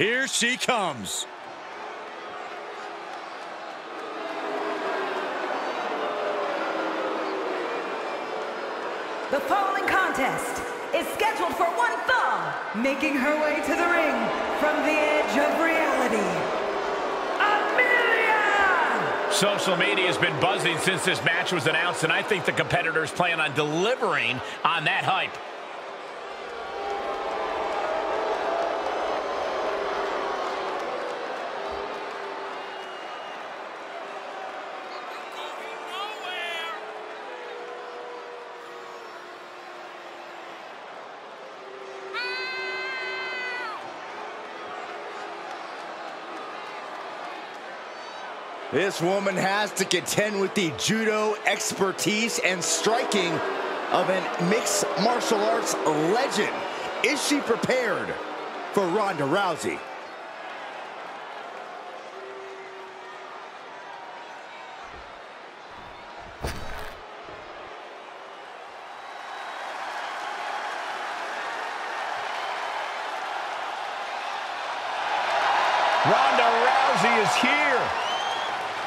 Here she comes. The following contest is scheduled for one fall, making her way to the ring from the edge of reality. Social media has been buzzing since this match was announced, and I think the competitors plan on delivering on that hype. This woman has to contend with the judo expertise and striking of a mixed martial arts legend. Is she prepared for Ronda Rousey? Ronda Rousey is here.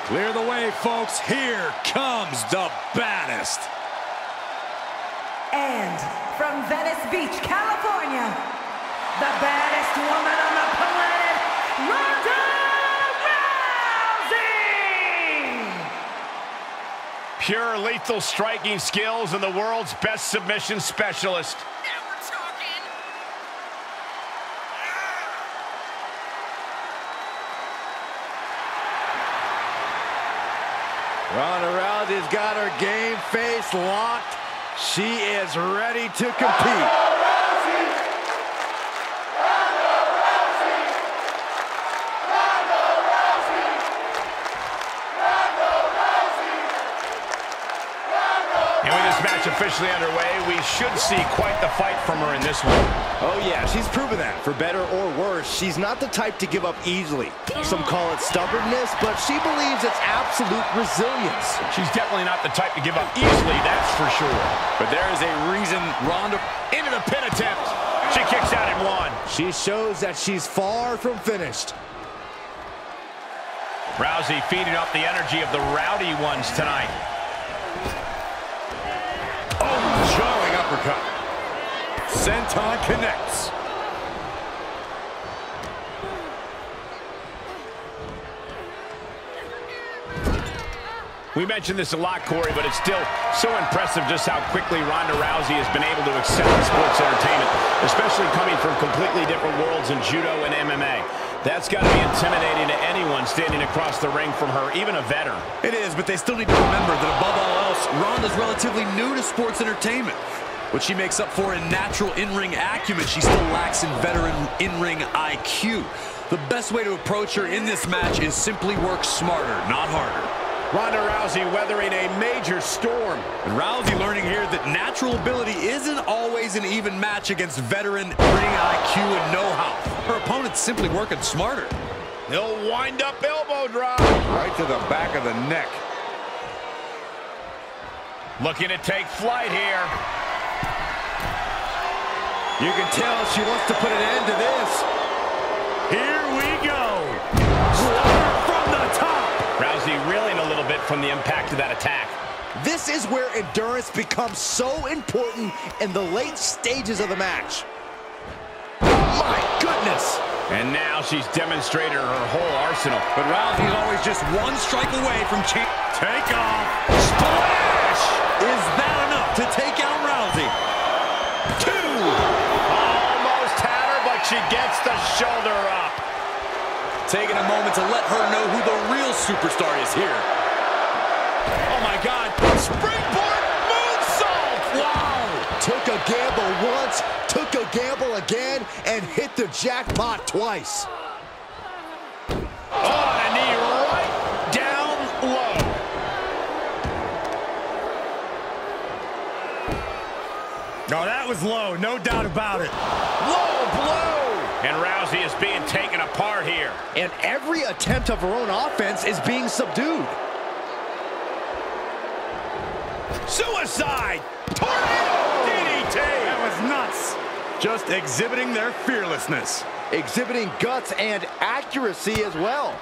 Clear the way, folks. Here comes the baddest. And from Venice Beach, California, the baddest woman on the planet, Ronda Rousey! Pure lethal striking skills and the world's best submission specialist. Ronda Rousey's got her game face locked. She is ready to compete. And with this match officially underway, we should see quite the fight from her in this one. Oh yeah, she's proven that. For better or worse, she's not the type to give up easily. Some call it stubbornness, but she believes it's absolute resilience. She's definitely not the type to give up easily, that's for sure. But there is a reason Ronda into the pin attempt. She kicks out at one. She shows that she's far from finished. Rousey feeding off the energy of the rowdy ones tonight. Oh, jarring uppercut. Senton connects. We mentioned this a lot, Corey, but it's still so impressive just how quickly Ronda Rousey has been able to excel in sports entertainment, especially coming from completely different worlds in judo and MMA. That's got to be intimidating to anyone standing across the ring from her, even a veteran. It is, but they still need to remember that above all else, Ronda's relatively new to sports entertainment. What she makes up for in natural in-ring acumen, she still lacks in veteran in-ring IQ. The best way to approach her in this match is simply work smarter, not harder. Ronda Rousey weathering a major storm. And Rousey learning here that natural ability isn't always an even match against veteran ring IQ and know-how. Her opponent's simply working smarter. They'll wind up elbow drop. Right to the back of the neck. Looking to take flight here. You can tell she wants to put an end to this. Here we go. Rousey reeling a little bit from the impact of that attack. This is where endurance becomes so important in the late stages of the match. My goodness! And now she's demonstrated her whole arsenal. But Rousey's always just one strike away from cheap. Take off. Splash! Is that enough to take out Rousey? Two! Almost had her, but she gets the shoulder up. Taking a moment to let her know who the real superstar is here. Oh my God, springboard moonsault! Wow! Took a gamble once, took a gamble again, and hit the jackpot twice. Oh, and a knee right down low. No, that was low, no doubt about it. Low blow! And Rousey is being taken apart here. And every attempt of her own offense is being subdued. Suicide! Tornado DDT! That was nuts. Just exhibiting their fearlessness. exhibiting guts and accuracy as well.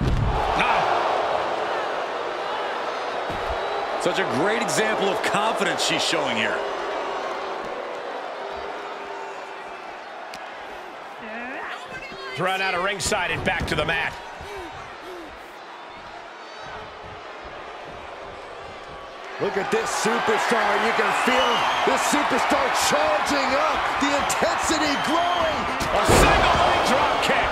Ah. Such a great example of confidence she's showing here. Thrown out of ringside and back to the mat. Look at this superstar. You can feel this superstar charging up. The intensity growing. A single leg drop kick.